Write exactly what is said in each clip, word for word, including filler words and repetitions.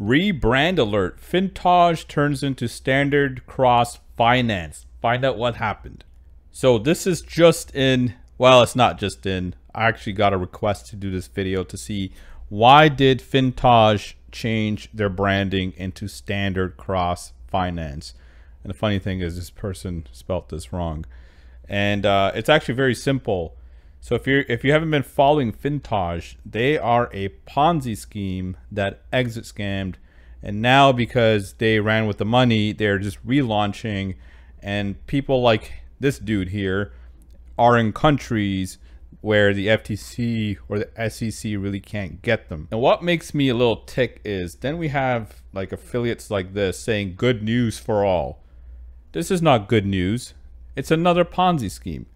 Rebrand alert. Fintoch turns into Standard Cross Finance. Find out what happened. So this is just in, well, it's not just in. I actually got a request to do this video to see why did Fintoch change their branding into Standard Cross Finance. And the funny thing is this person spelt this wrong. And uh, it's actually very simple. So if you if you haven't been following Fintoch, they are a Ponzi scheme that exit scammed, and now because they ran with the money, they're just relaunching, and people like this dude here are in countries where the F T C or the S E C really can't get them. And what makes me a little tick is then we have like affiliates like this saying good news for all. This is not good news. It's another Ponzi scheme.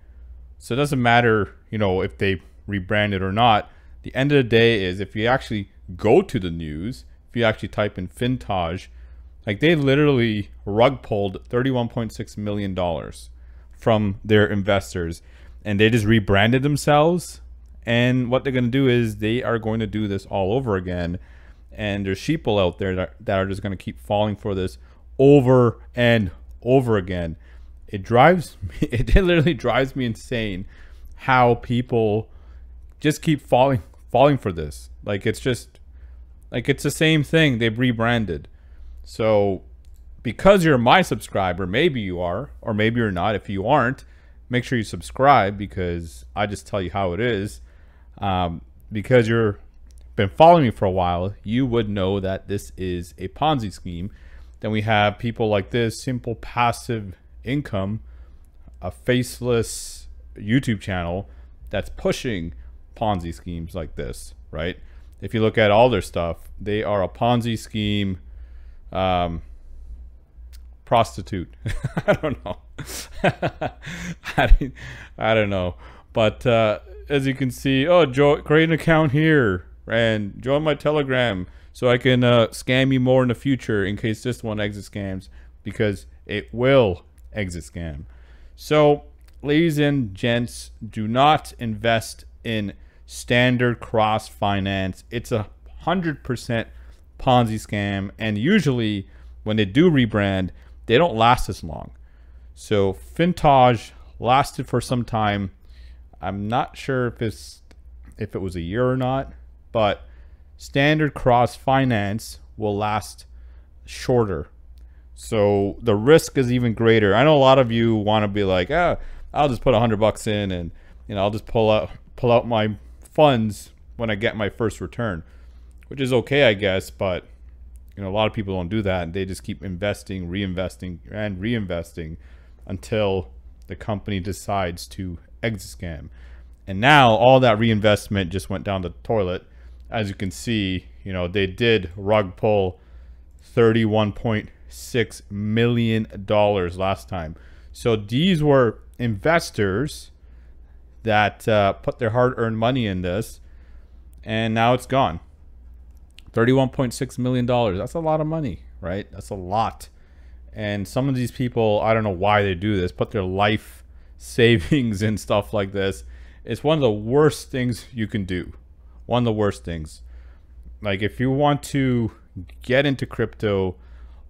So it doesn't matter, you know, if they rebrand it or not. The end of the day is if you actually go to the news, if you actually type in Fintoch, like they literally rug pulled thirty-one point six million dollars from their investors, and they just rebranded themselves. And what they're going to do is they are going to do this all over again. And there's sheeple out there that, that are just going to keep falling for this over and over again. It drives me, it literally drives me insane how people just keep falling falling for this. Like it's just, like it's the same thing, they've rebranded. So because you're my subscriber, maybe you are, or maybe you're not. If you aren't, make sure you subscribe because I just tell you how it is. Um, because you're been following me for a while, you would know that this is a Ponzi scheme. Then we have people like this, Simple Passive Income, a faceless YouTube channel that's pushing Ponzi schemes like this, right? If you look at all their stuff, they are a Ponzi scheme um, prostitute. I don't know. I, I don't know. But uh, as you can see, oh, jo- create an account here and join my Telegram so I can uh, scam you more in the future in case this one exit scams, because it will exit scam. So ladies and gents, do not invest in Standard Cross Finance. It's a hundred percent Ponzi scam, and usually when they do rebrand, they don't last as long. So Fintoch lasted for some time. I'm not sure if it's if it was a year or not, but Standard Cross Finance will last shorter. So the risk is even greater. I know a lot of you want to be like, ah, I'll just put a hundred bucks in, and you know, I'll just pull out pull out my funds when I get my first return, which is okay, I guess. But you know, a lot of people don't do that, and they just keep investing, reinvesting, and reinvesting until the company decides to exit scam. And now all that reinvestment just went down the toilet. As you can see, you know, they did rug pull thirty-one point six million dollars last time. So these were investors that uh, put their hard-earned money in this, and now it's gone. Thirty-one point six million dollars, that's a lot of money, right? That's a lot. And some of these people, I don't know why they do this, put their life savings and stuff like this. It's one of the worst things you can do. One of the worst things. Like if you want to get into crypto,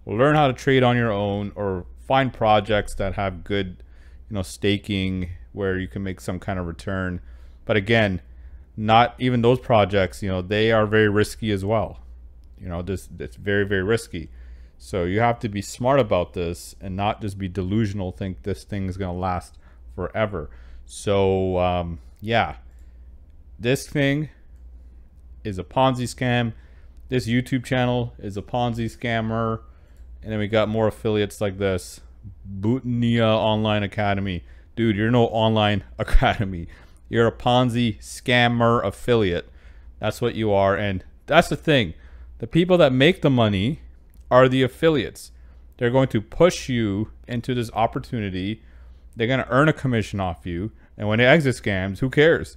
learn how to trade on your own, or find projects that have good, you know, staking where you can make some kind of return. But again, not even those projects, you know, they are very risky as well. You know, this it's very, very risky. So you have to be smart about this and not just be delusional, think this thing is going to last forever. So um, yeah, this thing is a Ponzi scam. This YouTube channel is a Ponzi scammer. And then we got more affiliates like this. Bootania Online Academy. Dude, you're no online academy. You're a Ponzi scammer affiliate. That's what you are. And that's the thing. The people that make the money are the affiliates. They're going to push you into this opportunity. They're going to earn a commission off you. And when they exit scams, who cares?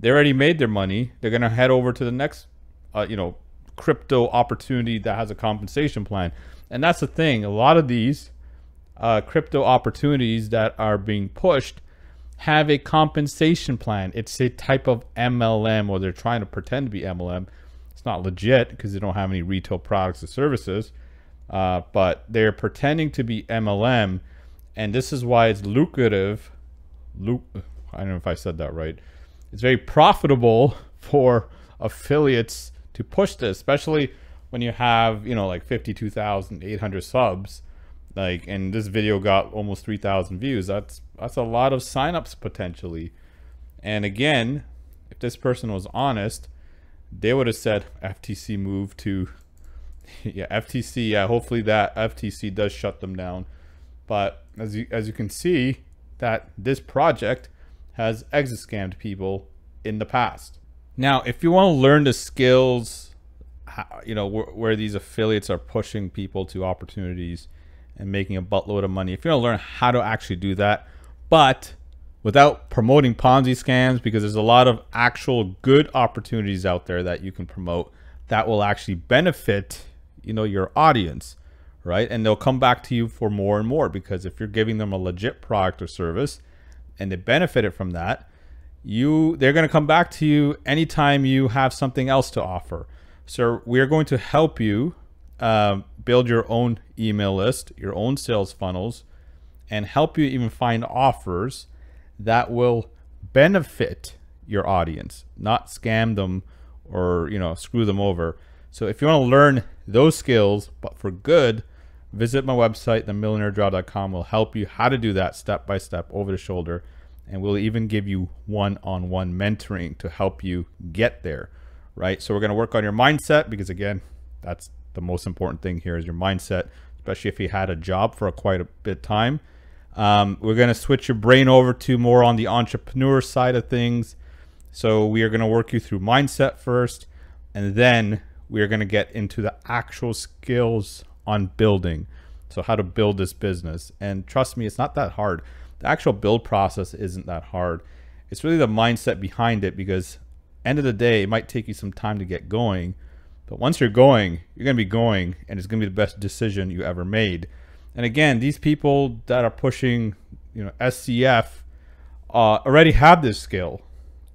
They already made their money. They're going to head over to the next, uh, you know, crypto opportunity that has a compensation plan. And that's the thing. A lot of these uh, crypto opportunities that are being pushed have a compensation plan. It's a type of M L M, or they're trying to pretend to be M L M. It's not legit because they don't have any retail products or services, uh, but they're pretending to be M L M, and this is why it's lucrative. Lu I don't know if I said that right. It's very profitable for affiliates to push this, especially when you have, you know, like fifty-two thousand eight hundred subs, like, and this video got almost three thousand views. That's, that's a lot of signups potentially. And again, if this person was honest, they would have said F T C move to, yeah, F T C. Yeah, hopefully that F T C does shut them down. But as you, as you can see, that this project has exit scammed people in the past. Now, if you want to learn the skills, how, you know, wh where these affiliates are pushing people to opportunities and making a buttload of money, if you want to learn how to actually do that, but without promoting Ponzi scams, because there's a lot of actual good opportunities out there that you can promote that will actually benefit, you know, your audience, right? And they'll come back to you for more and more, because if you're giving them a legit product or service and they benefited from that, you they're going to come back to you anytime you have something else to offer. So we're going to help you uh, build your own email list, your own sales funnels, and help you even find offers that will benefit your audience, not scam them or, you know, screw them over. So if you want to learn those skills, but for good, visit my website, the millionaire drive dot com. Will help you how to do that step by step, over the shoulder, and we'll even give you one-on-one mentoring to help you get there, right? So we're going to work on your mindset, because again, that's the most important thing here is your mindset, especially if you had a job for a quite a bit of time. Um, we're going to switch your brain over to more on the entrepreneur side of things. So we are going to work you through mindset first, and then we are going to get into the actual skills on building. So how to build this business. And trust me, it's not that hard. The actual build process isn't that hard. It's really the mindset behind it, because end of the day, it might take you some time to get going, but once you're going, you're going to be going, and it's going to be the best decision you ever made. And again, these people that are pushing, you know, S C F uh, already have this skill.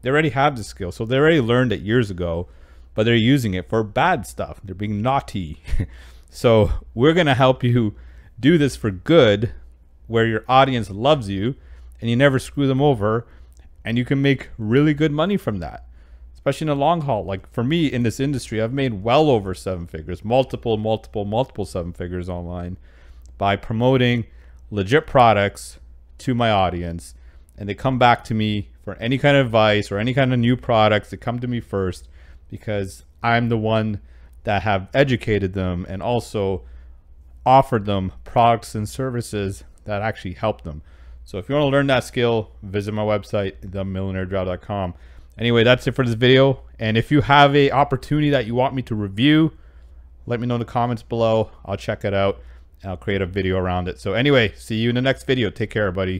They already have this skill. So they already learned it years ago, but they're using it for bad stuff. They're being naughty. So we're going to help you do this for good, where your audience loves you and you never screw them over, and you can make really good money from that, especially in the long haul. Like for me in this industry, I've made well over seven figures, multiple, multiple, multiple seven figures online by promoting legit products to my audience. And they come back to me for any kind of advice or any kind of new products. They come to me first because I'm the one that have educated them and also offered them products and services that actually help them. So if you want to learn that skill, visit my website, the millionaire drive dot com. Anyway, that's it for this video. And if you have a opportunity that you want me to review, let me know in the comments below. I'll check it out and I'll create a video around it. So anyway, see you in the next video. Take care, buddy.